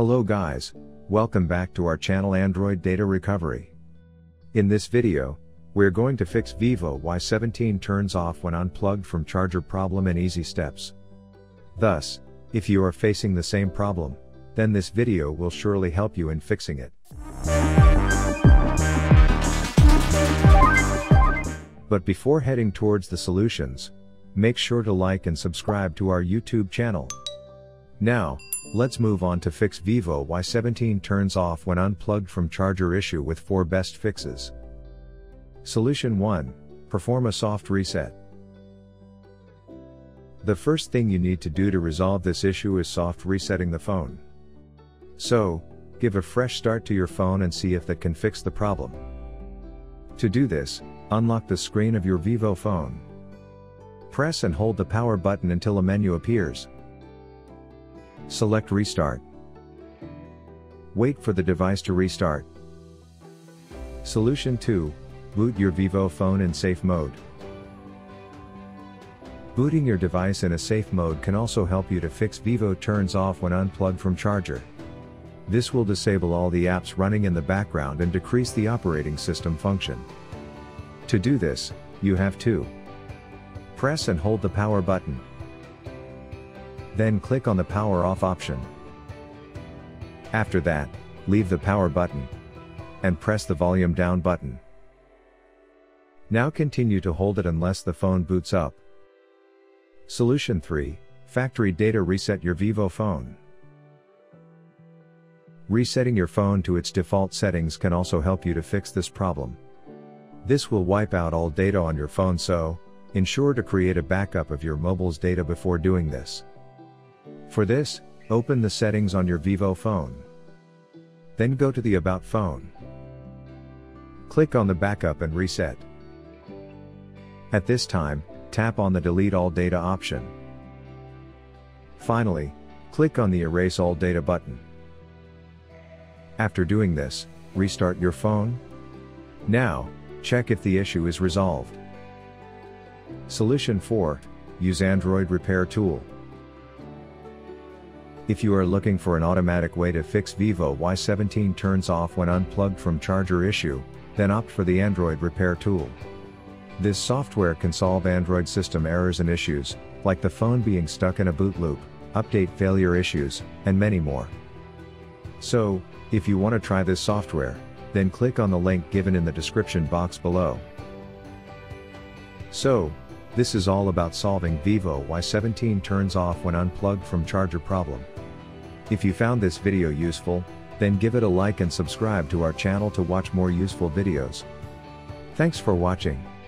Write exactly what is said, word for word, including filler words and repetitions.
Hello guys, welcome back to our channel Android Data Recovery. In this video, we're going to fix Vivo Y seventeen turns off when unplugged from charger problem in easy steps. Thus, if you are facing the same problem, then this video will surely help you in fixing it. But before heading towards the solutions, make sure to like and subscribe to our YouTube channel. Now, let's move on to fix Vivo Y seventeen turns off when unplugged from charger issue with four best fixes. Solution one. Perform a soft reset. The first thing you need to do to resolve this issue is soft resetting the phone. So, give a fresh start to your phone and see if that can fix the problem. To do this, unlock the screen of your Vivo phone. Press and hold the power button until a menu appears. Select Restart. Wait for the device to restart. Solution two. Boot your Vivo phone in safe mode. Booting your device in a safe mode can also help you to fix Vivo turns off when unplugged from charger. This will disable all the apps running in the background and decrease the operating system function. To do this, you have to press and hold the power button. Then click on the power off option. After that, leave the power button and press the volume down button. Now continue to hold it unless the phone boots up. Solution three. Factory data reset your Vivo phone. Resetting your phone to its default settings can also help you to fix this problem. This will wipe out all data on your phone, so ensure to create a backup of your mobile's data before doing this. For this, open the settings on your Vivo phone. Then go to the About Phone. Click on the Backup and Reset. At this time, tap on the Delete All Data option. Finally, click on the Erase All Data button. After doing this, restart your phone. Now, check if the issue is resolved. Solution four. Use Android Repair Tool. If you are looking for an automatic way to fix Vivo Y seventeen turns off when unplugged from charger issue, then opt for the Android Repair Tool. This software can solve Android system errors and issues, like the phone being stuck in a boot loop, update failure issues, and many more. So, if you want to try this software, then click on the link given in the description box below. So, this is all about solving Vivo Y seventeen turns off when unplugged from charger problem. If you found this video useful, then give it a like and subscribe to our channel to watch more useful videos. Thanks for watching.